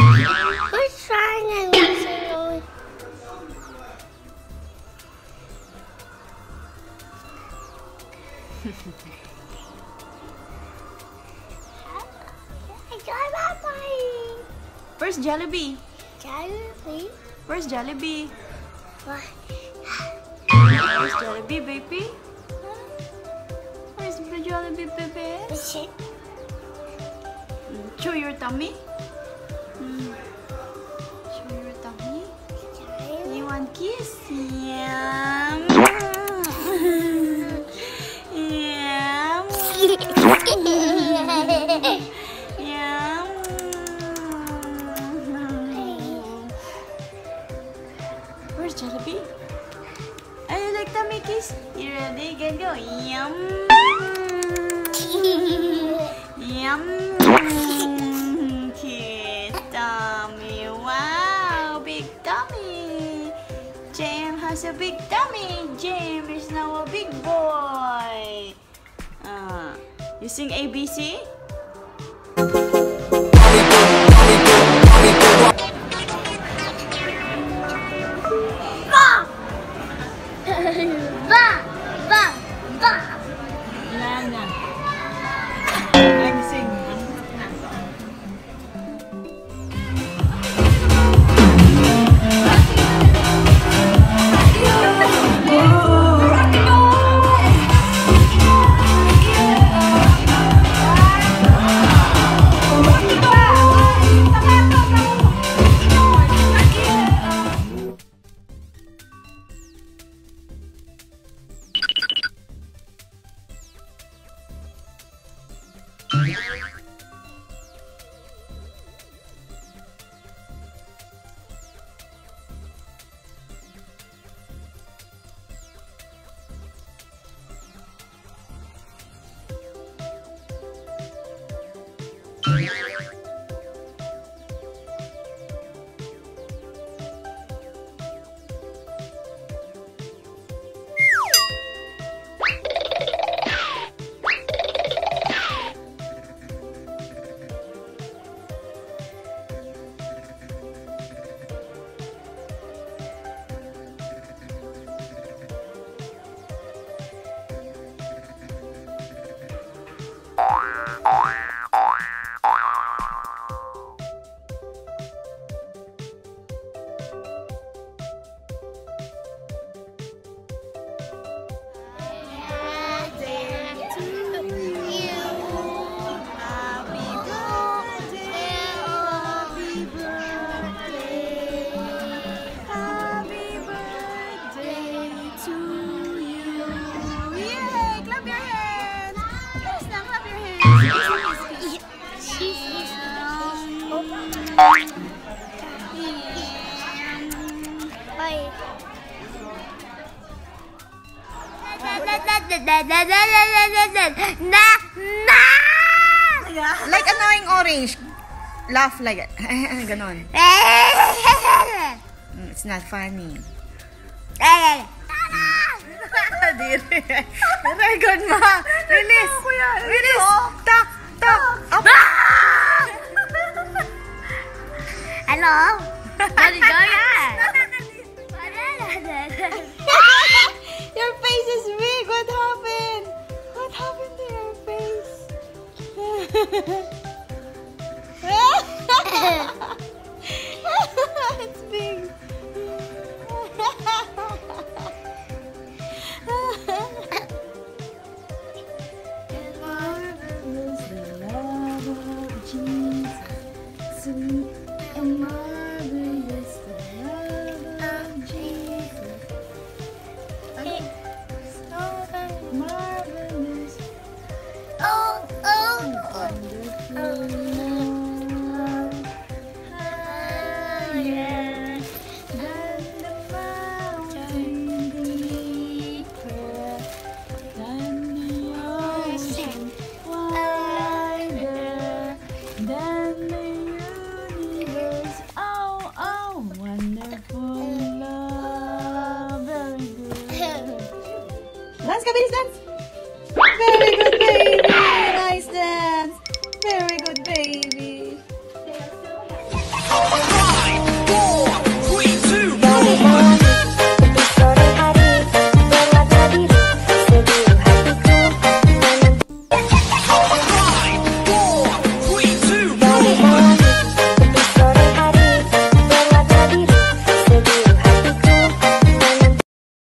We're trying and we're going. Where's Jellybee? Jellybee? Where's Jellybee? What? Where's Jellybee, baby? Where's the Jellybee, baby? Show your tummy. Show your tummy. You want kiss? Yum. Yum. Where's Jellybee? Are you like tummy kiss? You ready? Get go. Yum. Yum. Kiss tummy. Wow, big tummy. Jm has a big tummy. Jm is now a big boy. You sing ABC? Like annoying orange. Laugh like it. Ganon. It's not funny. Record mo. Release. Release. Tak. Tak. Hello? Where did you go? Your face is big. What happened? What happened to your face? It's big. Dance, Kabiri's dance. Very good, baby.